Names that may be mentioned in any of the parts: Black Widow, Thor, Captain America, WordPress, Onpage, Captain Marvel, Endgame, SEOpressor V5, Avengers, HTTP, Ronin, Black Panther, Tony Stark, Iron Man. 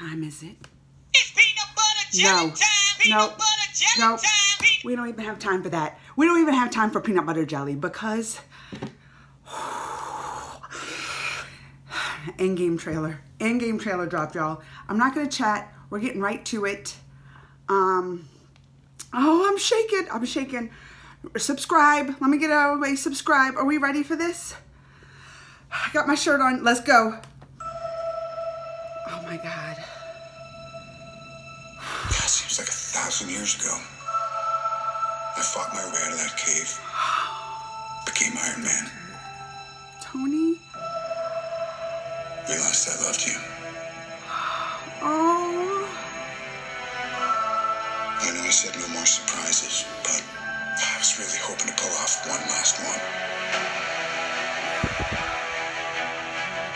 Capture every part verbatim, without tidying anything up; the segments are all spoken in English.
time is it? It's peanut butter jelly no. time. Peanut no. butter jelly no. time. We don't even have time for that. We don't even have time for peanut butter jelly because Endgame trailer. Endgame trailer dropped, y'all. I'm not gonna chat. We're getting right to it. Um, oh, I'm shaking. I'm shaking. Subscribe. Let me get out of the way. Subscribe. Are we ready for this? I got my shirt on. Let's go. Oh my God. That seems like a thousand years ago. I fought my way out of that cave. Became Iron Man. Tony? Realized I loved you. Oh. I know I said no more surprises, but I was really hoping to pull off one last one.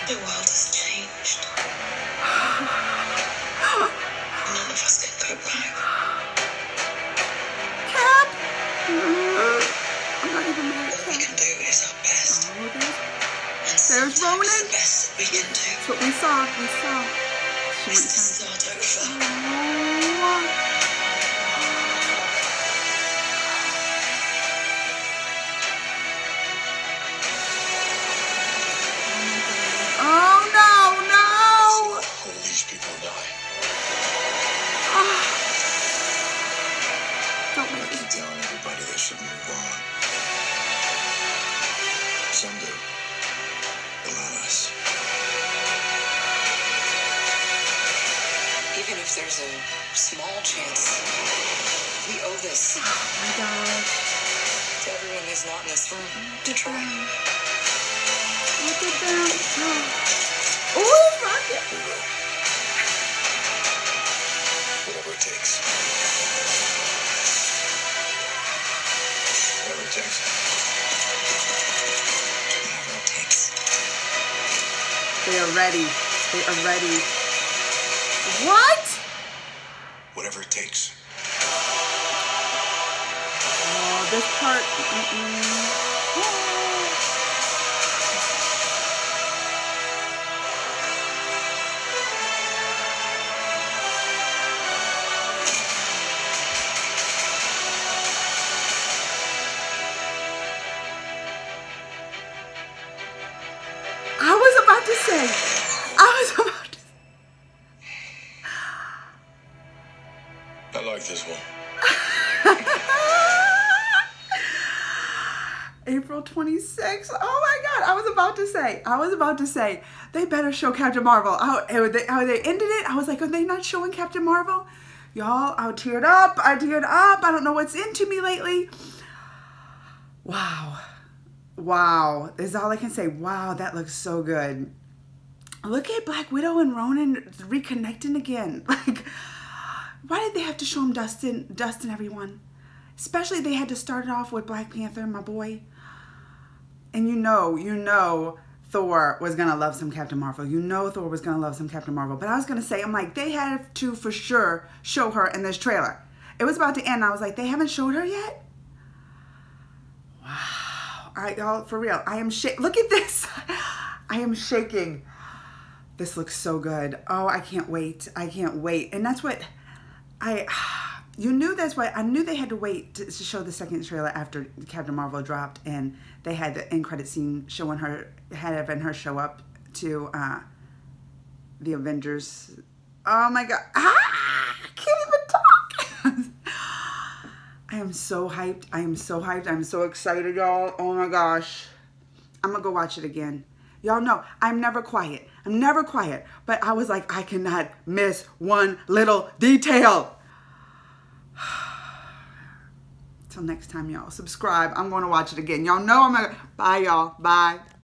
The world has changed. None of us can go back. Cap! I'm not even mad. All we can do is our best. Oh, there's, there's Ronin. The best that we can do. That's what we saw. We saw. She went down. There's a small chance we owe this. Oh my God. To everyone who's not in this room. To try. Look at them. Oh, ooh, rocket. We will. Whatever it takes. Whatever it takes. Whatever it takes. They are ready. They are ready. What? Whatever it takes. Oh, this part. Mm-mm. I was about to say. I was about to say. I like this one. April twenty-sixth. Oh my God. I was about to say. I was about to say. They better show Captain Marvel. How oh, they, oh, they ended it. I was like, are they not showing Captain Marvel? Y'all, I teared up. I teared up. I don't know what's into me lately. Wow. Wow. This is all I can say. Wow, that looks so good. Look at Black Widow and Ronin reconnecting again. Like... Why did they have to show him Dustin, Dustin, everyone? Especially they had to start it off with Black Panther, my boy. And you know, you know Thor was going to love some Captain Marvel. You know Thor was going to love some Captain Marvel. But I was going to say, I'm like, they had to for sure show her in this trailer. It was about to end. I was like, they haven't showed her yet? Wow. All right, y'all, for real. I am shaking. Look at this. I am shaking. This looks so good. Oh, I can't wait. I can't wait. And that's what... I, you knew that's why I knew they had to wait to, to show the second trailer after Captain Marvel dropped, and they had the end credit scene showing her, having her show up to uh, the Avengers. Oh my God! Ah, I can't even talk. I am so hyped! I am so hyped! I'm so excited, y'all! Oh my gosh! I'm gonna go watch it again. Y'all know I'm never quiet. I'm never quiet. But I was like, I cannot miss one little detail. Till next time, y'all. Subscribe. I'm going to watch it again. Y'all know I'm going to. Bye, y'all. Bye.